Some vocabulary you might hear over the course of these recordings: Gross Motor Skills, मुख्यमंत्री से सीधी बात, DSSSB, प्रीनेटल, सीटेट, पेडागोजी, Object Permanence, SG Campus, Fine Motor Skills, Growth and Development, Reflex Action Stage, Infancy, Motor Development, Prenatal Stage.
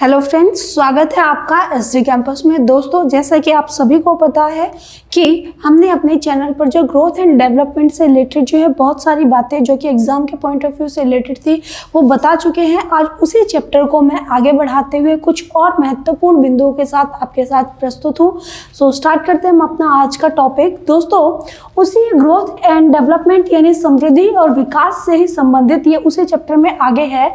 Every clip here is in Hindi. हेलो फ्रेंड्स, स्वागत है आपका एसजी कैंपस में। दोस्तों, जैसा कि आप सभी को पता है कि हमने अपने चैनल पर जो ग्रोथ एंड डेवलपमेंट से रिलेटेड जो है बहुत सारी बातें जो कि एग्ज़ाम के पॉइंट ऑफ व्यू से रिलेटेड थी वो बता चुके हैं। आज उसी चैप्टर को मैं आगे बढ़ाते हुए कुछ और महत्वपूर्ण बिंदुओं के साथ आपके साथ प्रस्तुत हूँ। सो स्टार्ट करते हैं हम अपना आज का टॉपिक। दोस्तों, उसी ग्रोथ एंड डेवलपमेंट यानी समृद्धि और विकास से ही संबंधित ये उसी चैप्टर में आगे है।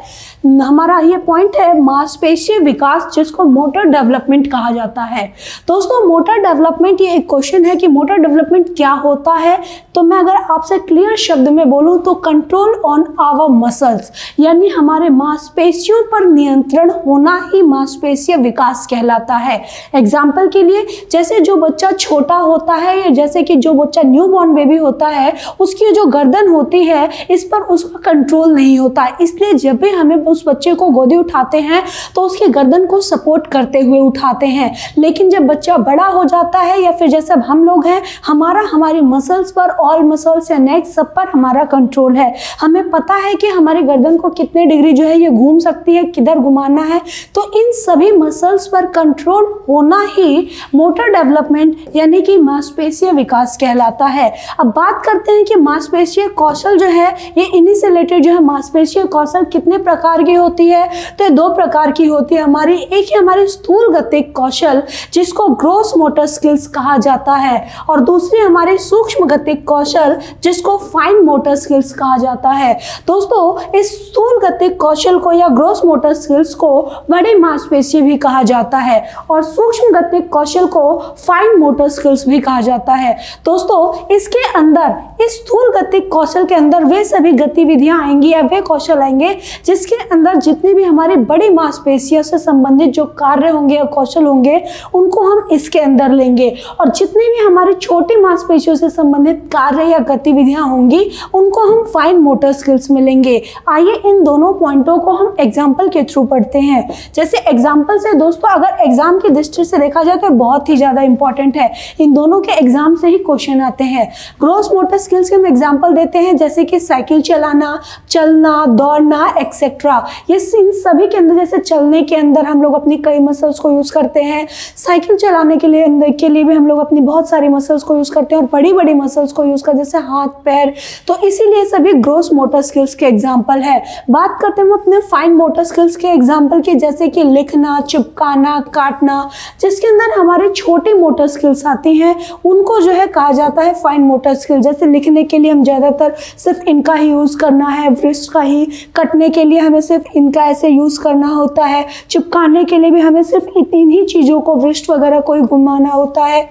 हमारा ये पॉइंट है मांसपेशी विकास, जिसको मोटर डेवलपमेंट कहा जाता है। दोस्तों, मोटर डेवलपमेंट ये एक क्वेश्चन है कि मोटर डेवलपमेंट क्या होता है। तो मैं अगर आपसे क्लियर शब्द में बोलूं तो कंट्रोल ऑन आवर मसल्स, यानी हमारे मांसपेशियों पर नियंत्रण होना ही मांसपेशीय विकास कहलाता है। एग्जाम्पल के लिए, जैसे जो बच्चा छोटा होता है या जैसे कि जो बच्चा न्यू बॉर्न बेबी होता है, उसकी जो गर्दन होती है इस पर उसका कंट्रोल नहीं होता, इसलिए जब भी हमें उस बच्चे को गोदी उठाते हैं तो उसकी गर्दन को सपोर्ट करते हुए उठाते हैं। लेकिन जब बच्चा बड़ा हो जाता है या फिर जैसे हम लोग हैं, हमारी मसल्स पर, ऑल मसल्स या नेक सब पर हमारा कंट्रोल है। हमें पता है कि हमारी गर्दन को कितने डिग्री जो है ये घूम सकती है, किधर घुमाना है। तो इन सभी मसल्स पर कंट्रोल होना ही मोटर डेवलपमेंट यानी कि मांसपेशीय विकास कहलाता है। अब बात करते हैं कि मांसपेशीय कौशल जो है ये इन्हीं से रिलेटेड जो है मांसपेशीय कौशल कितने प्रकार की होती है। तो दो प्रकार की होती है हमारी। एक है हमारी स्थूल गतिक कौशल, जिसको ग्रोस मोटर स्किल्स कहा जाता है, और दूसरी हमारी सूक्ष्म गतिक कौशल, जिसको फाइन मोटर स्किल्स कहा जाता है। दोस्तों, इस स्थूल गतिक कौशल को या ग्रोस मोटर स्किल्स को बड़े मांसपेशी भी कहा जाता है और सूक्ष्म गतिक कौशल को फाइन मोटर स्किल्स भी कहा जाता है। दोस्तों, इसके अंदर, इस स्थूल गतिक कौशल के अंदर वे सभी गतिविधियां आएंगी या वे कौशल आएंगे जिसके अंदर जितनी भी हमारी बड़ी मांसपेशियां से संबंधित जो कार्य होंगे या कौशल होंगे उनको हम इसके अंदर लेंगे, और जितने भी हमारे छोटे मांसपेशियों से संबंधित कार्य या गतिविधियां होंगी उनको हम फाइन मोटर स्किल्स में लेंगे। आइए इन दोनों पॉइंटों को हम एग्जाम्पल के थ्रू पढ़ते हैं। जैसे एग्जाम्पल से दोस्तों, अगर एग्जाम की दृष्टि से देखा जाए तो बहुत ही ज़्यादा इंपॉर्टेंट है। इन दोनों के एग्जाम से ही क्वेश्चन आते हैं। ग्रोस मोटर स्किल्स के हम एग्जाम्पल देते हैं, जैसे कि साइकिल चलाना, चलना, दौड़ना एक्सेट्रा। ये इन सभी के अंदर, जैसे चलने के अंदर हम लोग अपनी कई मसल्स को यूज़ करते हैं, साइकिल चलाने के लिए भी हम लोग अपनी बहुत सारी मसल्स को यूज़ करते हैं और बड़ी बड़ी मसल्स को यूज़ करते हैं जैसे हाथ पैर। तो इसीलिए सभी ग्रोस मोटर स्किल्स के एग्जाम्पल है। बात करते हैं हम अपने फाइन मोटर स्किल्स के एग्जाम्पल की, जैसे कि लिखना, चिपकाना, काटना, जिसके अंदर हमारे छोटे मोटर स्किल्स आती हैं, उनको जो है कहा जाता है फाइन मोटर स्किल। जैसे लिखने के लिए हम ज़्यादातर सिर्फ इनका ही यूज़ करना है, व्रिस्ट का ही। कटने के लिए हमें सिर्फ इनका ऐसे यूज़ करना होता है। चिपकाने के लिए भी हमें सिर्फ इतनी चीज़ों को, वृष्ट वगैरह कोई घुमाना होता है।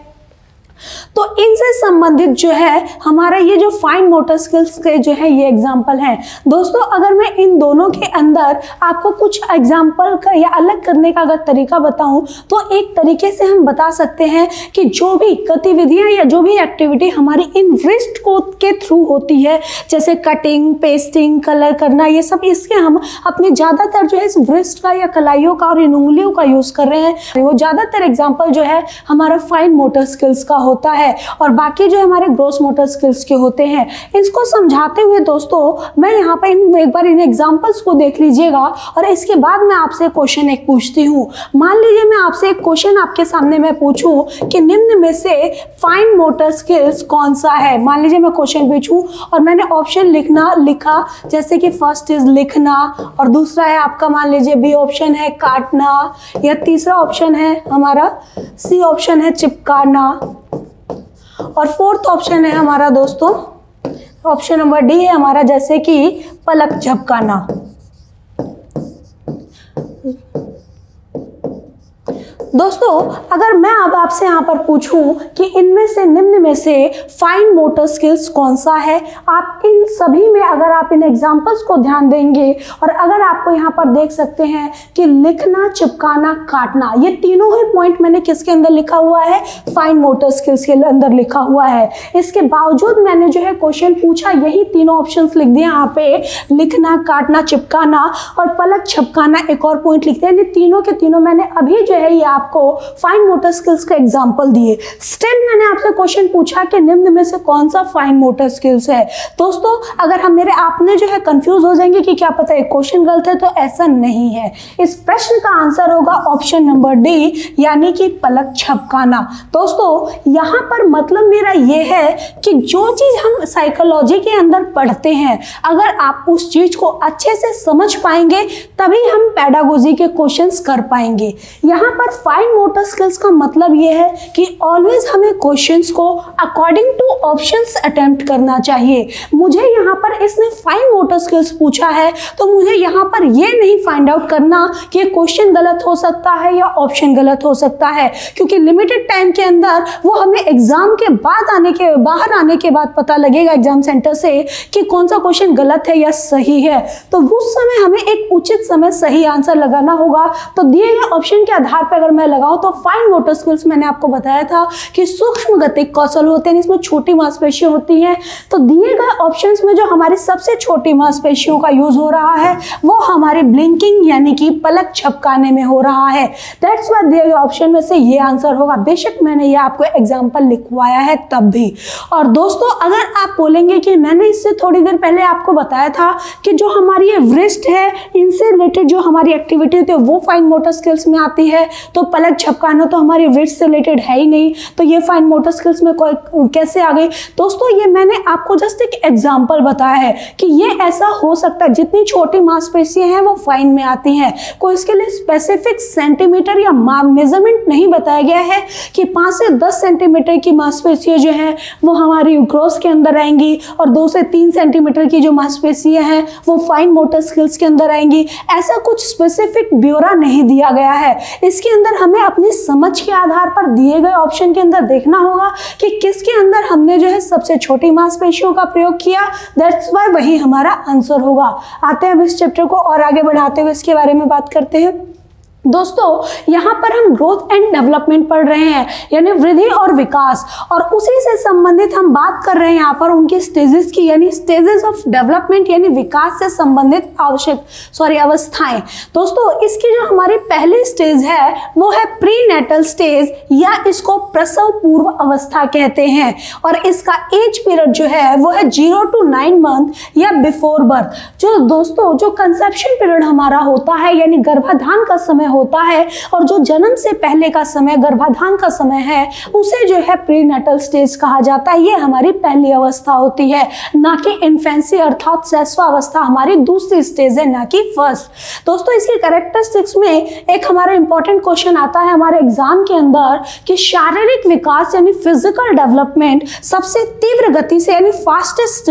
तो इनसे संबंधित जो है हमारा ये जो फाइन मोटर स्किल्स के जो है ये एग्जाम्पल हैं। दोस्तों, अगर मैं इन दोनों के अंदर आपको कुछ एग्जाम्पल का या अलग करने का अगर तरीका बताऊं तो एक तरीके से हम बता सकते हैं कि जो भी गतिविधियां या जो भी एक्टिविटी हमारी इन व्रिस्ट को के थ्रू होती है, जैसे कटिंग, पेस्टिंग, कलर करना, ये सब इसके हम अपने ज़्यादातर जो है इस व्रिस्ट का या कलाइयों का और इन उंगलियों का यूज़ कर रहे हैं। वो ज़्यादातर एग्जाम्पल जो है हमारा फाइन मोटर स्किल्स का होता है और बाकी जो हमारे ग्रोस मोटर स्किल्स के होते हैं। इसको समझाते हुए दोस्तों, मैं यहाँ पर एक बार इन एग्जांपल्स को देख लीजिएगा और इसके बाद मैं आपसे क्वेश्चन एक पूछती हूँ। मान लीजिए मैं आपसे एक क्वेश्चन आपके सामने मैं पूछूँ कि निम्न में से फाइन मोटर स्किल्स कौन सा है। मान लीजिए मैं क्वेश्चन पूछूँ और मैंने ऑप्शन लिखा, जैसे कि फर्स्ट इज लिखना, और दूसरा है आपका, मान लीजिए बी ऑप्शन है काटना, या तीसरा ऑप्शन है हमारा, सी ऑप्शन है चिपकाना, और फोर्थ ऑप्शन है हमारा दोस्तों, ऑप्शन नंबर डी है हमारा, जैसे कि पलक झपकाना। दोस्तों, अगर मैं अब आपसे यहाँ पर पूछूं कि इनमें से, निम्न में से फाइन मोटर स्किल्स कौन सा है, आप इन सभी में अगर आप इन एग्जांपल्स को ध्यान देंगे और अगर आपको यहाँ पर देख सकते हैं कि लिखना, चिपकाना, काटना, ये तीनों ही पॉइंट मैंने किसके अंदर लिखा हुआ है, फाइन मोटर स्किल्स के अंदर लिखा हुआ है। इसके बावजूद मैंने जो है क्वेश्चन पूछा, यही तीनों ऑप्शन लिख दिया यहाँ पे, लिखना, काटना, चिपकाना और पलक झपकाना एक और पॉइंट लिखते हैं। तीनों के तीनों मैंने अभी जो है ये आपको फाइन मोटर स्किल्स का एग्जाम्पल दिए। स्टिल मैंने आपसे क्वेश्चन पूछा कि निम्न में से कौन सा फाइन मोटर स्किल्स है। दोस्तों अगर हम मेरे आपने जो है कंफ्यूज हो जाएंगे कि क्या पता एक क्वेश्चन गलत है, तो ऐसा नहीं है। इस प्रश्न का आंसर होगा ऑप्शन नंबर डी, यानी कि पलक झपकाना। दोस्तों यहाँ पर मतलब मेरा ये है कि जो चीज हम साइकोलॉजी के अंदर पढ़ते हैं, अगर आप उस चीज को अच्छे से समझ पाएंगे तभी हम पेडागोजी के क्वेश्चंस कर पाएंगे। यहाँ पर फाइन मोटर स्किल्स का मतलब ये है कि ऑलवेज हमें क्वेश्चंस को अकॉर्डिंग टू ऑप्शंस अटेम्प्ट करना चाहिए। मुझे यहाँ पर इसने फाइन मोटर स्किल्स पूछा है तो मुझे यहाँ पर ये नहीं फाइंड आउट करना कि क्वेश्चन गलत हो सकता है या ऑप्शन गलत हो सकता है, क्योंकि लिमिटेड टाइम के अंदर वो हमें एग्जाम के बाद बाहर आने के बाद पता लगेगा एग्जाम सेंटर से कि कौन सा क्वेश्चन गलत है या सही है। तो उस समय हमें एक उचित समय सही आंसर लगाना होगा। तो दिए गए ऑप्शन के आधार पर अगर मैं लगाऊं तो फाइन मोटर स्किल्स मैंने आपको बताया था कि सूक्ष्म गतिक कौशल होते हैं, इसमें छोटी मांसपेशियां होती हैं। तो दिए गए ऑप्शंस में जो हमारी सबसे छोटी मांसपेशियों का यूज हो रहा है वो हमारे ब्लिंकिंग यानी कि पलक झपकाने में हो रहा है। दैट्स व्हाई दिए गए ऑप्शन में से ये आंसर होगा। बेशक मैंने ये आपको एग्जांपल लिखवाया है तब भी। और दोस्तों अगर आप बोलेंगे कि मैंने इससे थोड़ी देर पहले आपको बताया था कि जो हमारी ये व्रिस्ट है, इनसे रिलेटेड जो हमारी एक्टिविटी होती है वो फाइन मोटर स्किल्स में आती है, तो पलक झपकाना तो हमारी व्रिस्ट से रिलेटेड है ही नहीं, तो ये फाइन मोटर स्किल्स में कैसे आ गई। दोस्तों ये मैंने आपको जस्ट एक एग्जाम्पल बताया है कि ये ऐसा हो सकता है, जितनी छोटी मांसपेशियां हैं वो फाइन में आती हैं। कोई इसके लिए स्पेसिफिक सेंटीमीटर या मेजरमेंट नहीं बताया गया है कि 5 से 10 सेंटीमीटर की मांसपेशियां जो हैं वो हमारी ग्रोस के अंदर आएंगी और 2 से 3 सेंटीमीटर की जो मांसपेशियां हैं वो फाइन मोटर स्किल्स के अंदर आएंगी। ऐसा कुछ स्पेसिफिक ब्यौरा नहीं दिया गया है। इसके अंदर हमें अपनी समझ के आधार पर दिए गए ऑप्शन के अंदर देखना होगा कि किसके अंदर हमने जो है सबसे छोटी मांसपेशियों का प्रयोग किया। दैट्स व्हाई वही हमारा आंसर होगा। आते हैं अब इस चैप्टर को और आगे बढ़ाते हुए इसके बारे में बात करते हैं। दोस्तों यहाँ पर हम ग्रोथ एंड डेवलपमेंट पढ़ रहे हैं, यानी वृद्धि और विकास, और उसी से संबंधित हम बात कर रहे हैं यहाँ पर उनके स्टेजेस की, यानी स्टेजेस ऑफ डेवलपमेंट, यानी विकास से संबंधित अवस्थाएं। दोस्तों इसकी जो हमारी पहली स्टेज है वो है प्रीनेटल स्टेज, या इसको प्रसव पूर्व अवस्था कहते हैं, और इसका एज पीरियड जो है वो है 0 to 9 मंथ या बिफोर बर्थ। जो दोस्तों जो कंसेप्शन पीरियड हमारा होता है, यानी गर्भाधान का समय होता है, और जो जन्म से पहले का समय गर्भाधान का समय है उसे जो है प्रीनेटल स्टेज कहा जाता है। ये हमारी पहली अवस्था होती है, ना कि इन्फेंसी अर्थात शैशवावस्था हमारी दूसरी स्टेज है, ना कि फर्स्ट। दोस्तों इसके कैरेक्टरिस्टिक्स में एक हमारा इंपॉर्टेंट क्वेश्चन आता है हमारे एग्जाम के अंदर कि शारीरिक विकास यानी फिजिकल डेवलपमेंट सबसे तीव्र गति से यानी फास्टेस्ट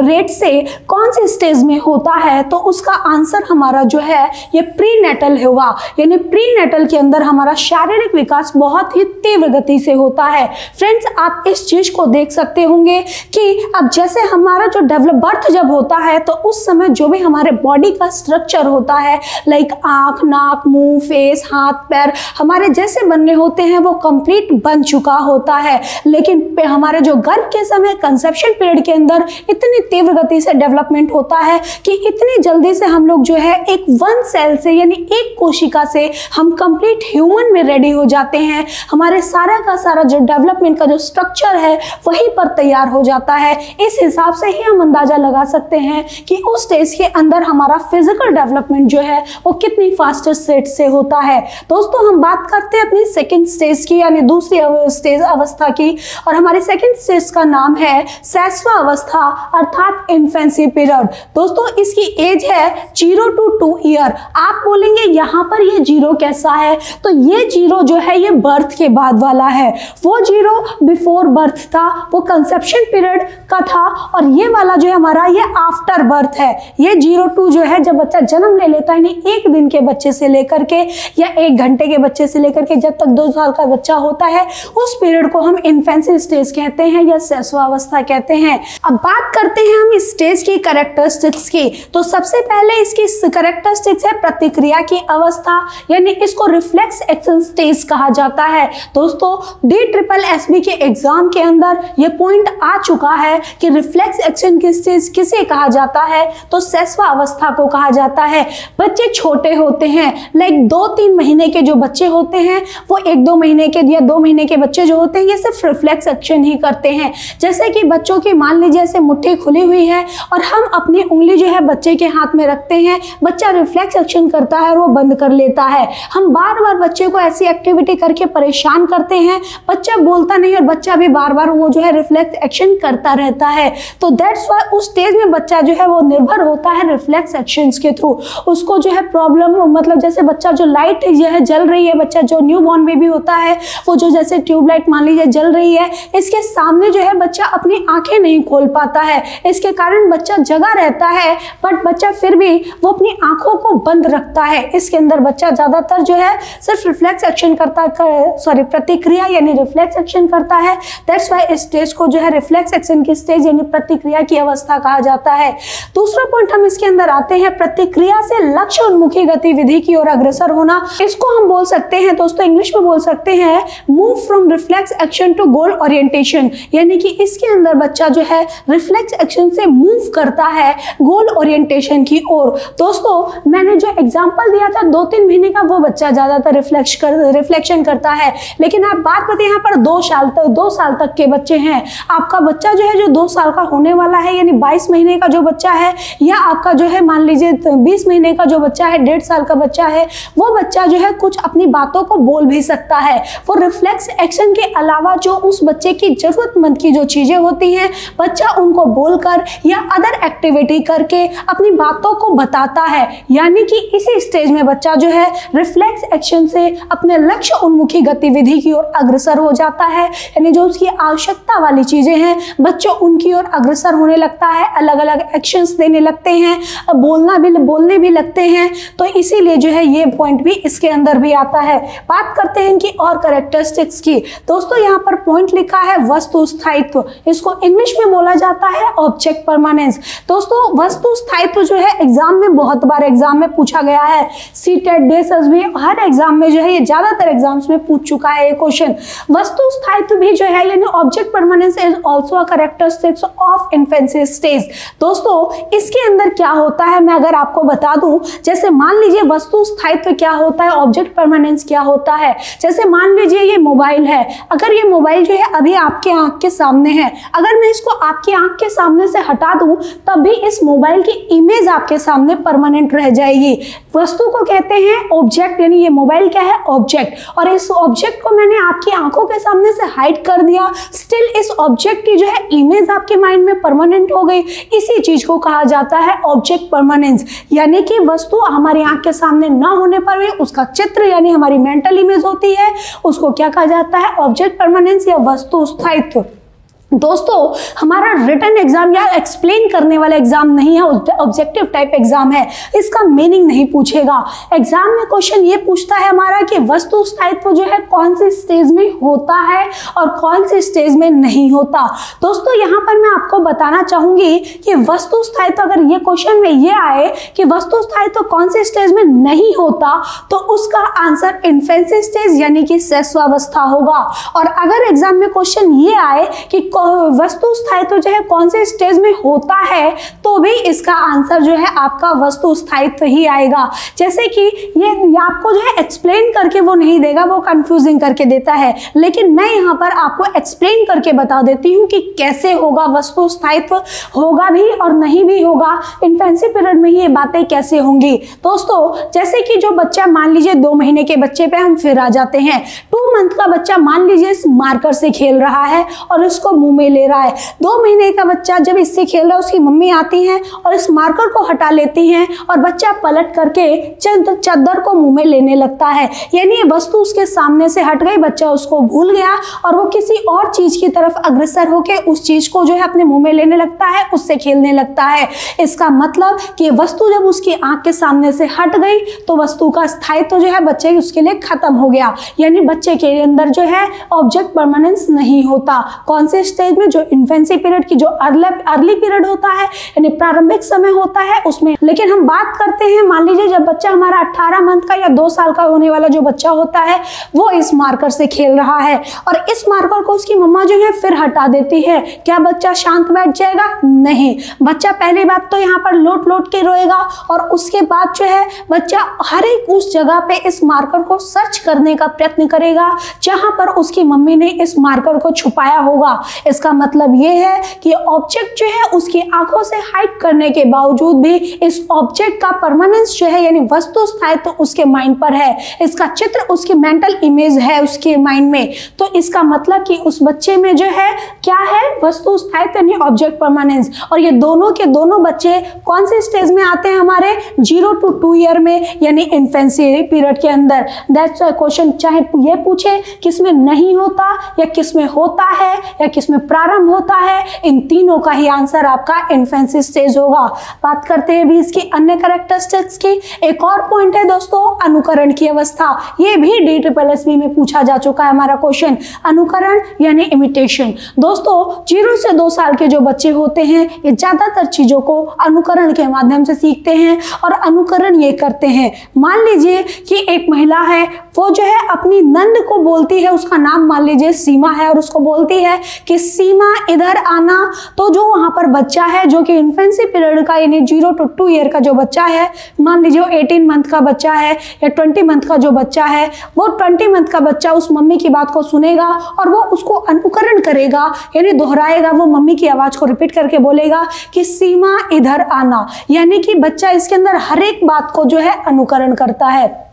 रेट से कौन सी स्टेज में होता है, तो उसका आंसर हमारा जो है ये प्रीनेटल होगा। यानी प्रीनेटल के अंदर हमारा शारीरिक विकास बहुत ही तीव्र गति से होता है। फ्रेंड्स आप इस चीज को देख सकते होंगे कि अब जैसे हमारा जो बर्थ जब होता है तो उस समय जो भी हमारे बॉडी का स्ट्रक्चर होता है, लाइक आंख, नाक, मुंह, फेस, हाथ, पैर, हमारे जैसे बनने होते हैं वो कंप्लीट बन चुका होता है। लेकिन हमारे जो गर्भ के समय कंसेप्शन पीरियड के अंदर इतनी तीव्र गति से डेवलपमेंट होता है कि इतनी जल्दी से हम लोग जो है एक वन सेल से यानी एक कोशिका से हम कंप्लीट ह्यूमन में रेडी हो जाते हैं। हमारे सारा का सारा जो डेवलपमेंट का जो स्ट्रक्चर है वहीं पर तैयार हो जाता है। इस हिसाब से ही हम अंदाजा लगा सकते हैं कि उस स्टेज के अंदर हमारा फिजिकल डेवलपमेंट जो है वो कितनी फास्टेस्ट रेट से होता है। दोस्तों हम बात करते हैं अपनी सेकंड स्टेज की, यानी दूसरी स्टेज अवस्था की, और हमारी सेकंड स्टेज का नाम है शैशवावस्था अर्थात इन्फेंसी पीरियड। दोस्तों इसकी एज है 0 to 2 ईयर। आप बोलेंगे यहाँ पर ये जीरो कैसा है, तो ये जीरो जो है ये बर्थ के बाद वाला है। वो जीरो बिफोर बर्थ था, वो कंसेप्शन पीरियड का था, और ये वाला जो है हमारा ये आफ्टर बर्थ है। ये 0 to 2 जो है जब बच्चा जन्म ले लेता है, यानी एक दिन के बच्चे से लेकर के या 1 घंटे के बच्चे से लेकर के जब तक 2 साल का बच्चा होता है उस पीरियड को हम इन्फेंसी स्टेज कहते हैं या शैशवावस्था कहते हैं। अब बात करते हैं हम इस स्टेज की कैरेक्टरिस्टिक्स की। तो सबसे पहले इसकी कैरेक्टरिस्टिक्स है प्रतिक्रिया की अवस्था, था, यानी इसको रिफ्लेक्स एक्शन स्टेज कहा जाता है। दोस्तों DSSSB के एग्जाम के अंदर यह पॉइंट आ चुका है कि रिफ्लेक्स एक्शन की स्टेज किसे कहा जाता है, तो शैशवा अवस्था को कहा जाता है। बच्चे छोटे होते हैं, लाइक 2-3 महीने के जो बच्चे होते हैं वो 1-2 महीने के या 2 महीने के बच्चे जो होते हैं ये सिर्फ रिफ्लेक्स एक्शन ही करते हैं। जैसे कि बच्चों की मान लीजिए ऐसे मुट्ठी खुली हुई है और हम अपनी उंगली जो है बच्चे के हाथ में रखते हैं, बच्चा रिफ्लेक्स एक्शन करता है और वो बंद कर लेता है। हम बार बार बच्चे को ऐसी एक्टिविटी करके परेशान करते हैं, बच्चा बोलता नहीं और बच्चा भी बार बार वो जो है रिफ्लेक्स एक्शन करता रहता है। तो दैट्स व्हाई उस स्टेज में बच्चा जो है वो निर्भर होता है रिफ्लेक्स एक्शन के थ्रू। उसको जो है प्रॉब्लम, मतलब जैसे बच्चा जो लाइट जो है जल रही है, बच्चा जो न्यू बॉर्न बेबी होता है वो जो जैसे ट्यूबलाइट मान लीजिए जल रही है, इसके सामने जो है बच्चा अपनी आंखें नहीं खोल पाता है, इसके कारण बच्चा जगा रहता है बट बच्चा फिर भी वो अपनी आंखों को बंद रखता है। इसके अंदर बच्चा ज्यादातर जो है सिर्फ रिफ्लेक्स एक्शन करता प्रतिक्रिया यानी रिफ्लेक्स एक्शन करता है। दैट्स व्हाई इस स्टेज को जो है रिफ्लेक्स एक्शन की स्टेज यानी प्रतिक्रिया की अवस्था कहा जाता है। दूसरा पॉइंट हम इसके अंदर आते हैं, प्रतिक्रिया से लक्ष्य उन्मुखी गतिविधि की ओर अग्रसर होना। इसको हम बोल सकते हैं दोस्तों, इंग्लिश में बोल सकते हैं move from reflex action to goal orientation, यानी कि इसके अंदर बच्चा जो है रिफ्लेक्स एक्शन से मूव करता है गोल ओरिएंटेशन की ओर। दोस्तों मैंने जो एग्जांपल दिया था 2-3 महीने का, वो बच्चा ज्यादातर रिफ्लेक्शन करता है, लेकिन आप बात बताइए यहाँ पर 2 साल तक के बच्चे हैं। आपका बच्चा जो है जो 2 साल का होने वाला है यानी 22 महीने का जो बच्चा है, या आपका जो है मान लीजिए 20 महीने का जो बच्चा है, 1.5 साल का बच्चा है, वो बच्चा जो है कुछ अपनी बातों को बोल भी सकता है। वो रिफ्लेक्स एक्शन के अलावा जो उस बच्चे की जरूरतमंद की जो चीजें होती हैं बच्चा उनको बोलकर या अदर एक्टिविटी करके अपनी बातों को बताता है, यानी कि इसी स्टेज में बच्चा जो है रिफ्लेक्स एक्शन से अपने लक्ष्य उन्मुखी गतिविधि की ओर अग्रसर हो जाता है। यानी जो उसकी आवश्यकता वाली चीजें हैं बच्चों उनकी ओर अग्रसर होने लगता है, अलग अलग एक्शंस देने लगते हैं, बोलने भी लगते हैं। तो इसीलिए जो है ये पॉइंट भी इसके अंदर भी आता है। बात करते हैं इनकी और कैरेक्टरिस्टिक्स की। दोस्तों यहाँ पर पॉइंट लिखा है वस्तु स्थायित्व, इसको इंग्लिश में बोला जाता है ऑब्जेक्ट परमानेंस। दोस्तों वस्तु स्थायित्व जो है एग्जाम में बहुत बार एग्जाम में पूछा गया है, सीटेट DSSSB हर एग्जाम में जो है ये ज्यादातर एग्जाम्स में पूछ चुका है ये क्वेश्चन। वस्तु स्थायित्व भी जो है यानी object permanence is also a characteristics of infancy stage. दोस्तों इसके अंदर क्या होता है मैं अगर आपको बता दूं, जैसे मान लीजिए वस्तु स्थायित्व क्या होता है, ऑब्जेक्ट परमानेंस क्या होता है। जैसे मान लीजिए ये मोबाइल है, अगर ये मोबाइल जो है अभी आपके आंख के सामने है, अगर मैं इसको आपकी आंख के सामने से हटा दूं तब भी इस मोबाइल की इमेज आपके सामने परमानेंट रह जाएगी। वस्तु को कहते हैं ऑब्जेक्ट, यानी ये मोबाइल क्या है ऑब्जेक्ट, और इस ऑब्जेक्ट को मैंने आपकी आंखों के सामने से हाइड कर दिया, स्टिल इस ऑब्जेक्ट की जो है इमेज आपके माइंड में परमानेंट हो गई। इसी चीज को कहा जाता है ऑब्जेक्ट परमानेंस, यानी कि वस्तु हमारी आंख के सामने ना होने पर भी उसका चित्र यानी हमारी मेंटल इमेज होती है, उसको क्या कहा जाता है ऑब्जेक्ट परमानेंस या वस्तु स्थायित्व। दोस्तों हमारा रिटन एग्जाम या एक्सप्लेन करने वाला एग्जाम नहीं है, ऑब्जेक्टिव टाइप एग्जाम है, इसका मीनिंग नहीं पूछेगा। एग्जाम में क्वेश्चन ये पूछता है हमारा कि वस्तु स्थायित्व जो है कौन सी स्टेज में होता है और कौन सी स्टेज में नहीं होता। दोस्तों यहाँ पर मैं आपको बताना चाहूंगी कि वस्तु स्थायित्व अगर ये क्वेश्चन में ये आए कि वस्तु स्थायित्व कौन सी स्टेज में नहीं होता, तो उसका आंसर इन्फेंसी स्टेज यानी कि शैशवावस्था होगा। और अगर एग्जाम में क्वेश्चन ये आए कि वस्तु स्थायित्व जो है कौन से स्टेज में होता है, तो भी इसका आंसर जो है आपका वस्तु स्थायित्व ही आएगा। जैसे कि ये आपको जो है एक्सप्लेन करके वो नहीं देगा, वो कंफ्यूजिंग करके देता है, लेकिन मैं यहाँ पर आपको एक्सप्लेन करके बता देती हूँ कि कैसे होगा वस्तु स्थायित्व, होगा भी और नहीं भी होगा, इन्फेंसी पीरियड में ही ये बातें कैसे होंगी। दोस्तों जैसे कि जो बच्चा मान लीजिए 2 महीने के बच्चे पे हम फिर आ जाते हैं, 2 मंथ का बच्चा मान लीजिए इस मार्कर से खेल रहा है और उसको मुंह में ले रहा है। 2 महीने का बच्चा जब इससे खेल रहा है उसकी मम्मी आती हैं और इस मार्कर को हटा लेती हैं और बच्चा पलट करके चादर को मुंह में लेने लगता है, यानी ये वस्तु उसके सामने से हट गई, बच्चा उसको भूल गया और वो किसी और चीज की तरफ अग्रसर होकर उस चीज को जो है अपने मुंह में लेने लगता है, उससे खेलने लगता है। इसका मतलब कि वस्तु जब उसकी आंख के सामने से हट गई तो वस्तु का स्थायित्व जो है बच्चे उसके लिए खत्म हो गया, यानी बच्चे के के अंदर जो है ऑब्जेक्ट परमानेंस नहीं होता। कौन से स्टेज में? जो इन्फेंसी पीरियड की जो अर्ली पीरियड होता है यानी प्रारंभिक समय होता है उसमें। लेकिन हम बात करते हैं, मान लीजिए जब बच्चा हमारा 18 मंथ का या 2 साल का होने वाला जो बच्चा होता है वो इस मार्कर से खेल रहा है और इस मार्कर को उसकी मम्मा जो है फिर हटा देती है, क्या बच्चा शांत बैठ जाएगा? नहीं, बच्चा पहली बात तो यहाँ पर लोट लोट के रोएगा और उसके बाद जो है बच्चा हर एक उस जगह पे इस मार्कर को सर्च करने का प्रयत्न करेगा जहां पर उसकी मम्मी ने इस मार्कर को छुपाया होगा। इसका मतलब यह है कि ऑब्जेक्ट जो है उसकी आंखों से हाइड करने के बावजूद भी इस ऑब्जेक्ट का परमानेंस जो है यानी वस्तु स्थायित्व तो उसके माइंड पर है, इसका चित्र उसकी मेंटल इमेज है उसके माइंड में। तो इसका मतलब कि उस बच्चे में जो है क्या है? वस्तु स्थायित्व यानी ऑब्जेक्ट परमानेंस। और ये दोनों के दोनों बच्चे कौन से स्टेज में आते हैं हमारे? 0 to 2 ईयर में यानी इन्फेंसी पीरियड के अंदर। दैट्स अ क्वेश्चन चाहे ये पूछे किसमें नहीं होता या किसमें होता है या किसमें प्रारंभ होता है, इन तीनों का ही आंसर आपका इन्फेंसी स्टेज होगा। बात करते हैं भी इसकी अन्य कैरेक्टरिस्टिक्स की। एक और पॉइंट है दोस्तों, अनुकरण की अवस्था। ये भी DSSSB में पूछा जा चुका है हमारा क्वेश्चन, अनुकरण यानी इमिटेशन। दोस्तों 0 से 2 साल के जो बच्चे होते हैं ये ज्यादातर चीजों को अनुकरण के माध्यम से सीखते हैं और अनुकरण ये करते हैं। मान लीजिए कि एक महिला है, वो जो है अपनी नंद को बोलती है, उसका नाम मान लीजिए सीमा है और उसको बोलती है कि सीमा इधर आना। तो जो वहां पर बच्चा है जो कि इन्फेंसी पीरियड का यानी 0 to 2 ईयर का जो बच्चा है, मान लीजिए 18 मंथ का बच्चा है या 20 मंथ का जो बच्चा है, वो 20 मंथ का बच्चा उस मम्मी की बात को सुनेगा और वो उसको अनुकरण करेगा यानी दोहराएगा। वो मम्मी की आवाज को रिपीट करके बोलेगा कि सीमा इधर आना, यानी कि बच्चा इसके अंदर हर एक बात को जो है अनुकरण करता है।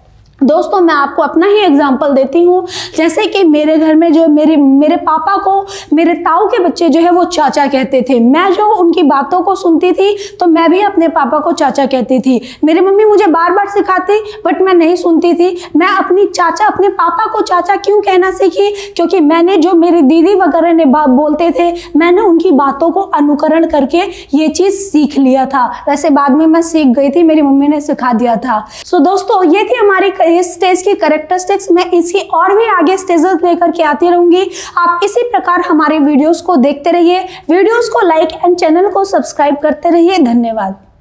दोस्तों मैं आपको अपना ही एग्जाम्पल देती हूँ, जैसे कि मेरे घर में जो मेरे पापा को मेरे ताऊ के बच्चे जो है वो चाचा कहते थे। मैं जो उनकी बातों को सुनती थी तो मैं भी अपने पापा को चाचा कहती थी। मेरी मम्मी मुझे बार बार सिखाती बट मैं नहीं सुनती थी। मैं अपने पापा को चाचा क्यों कहना सीखी? क्योंकि मैंने जो मेरी दीदी वगैरह ने बोलते थे मैंने उनकी बातों को अनुकरण करके ये चीज़ सीख लिया था। वैसे बाद में मैं सीख गई थी, मेरी मम्मी ने सिखा दिया था। सो दोस्तों ये थी हमारी इस स्टेज की कैरेक्टरिस्टिक्स। मैं इसकी और भी आगे स्टेजेस लेकर के आती रहूंगी। आप इसी प्रकार हमारे वीडियोस को देखते रहिए, वीडियोस को लाइक एंड चैनल को सब्सक्राइब करते रहिए। धन्यवाद।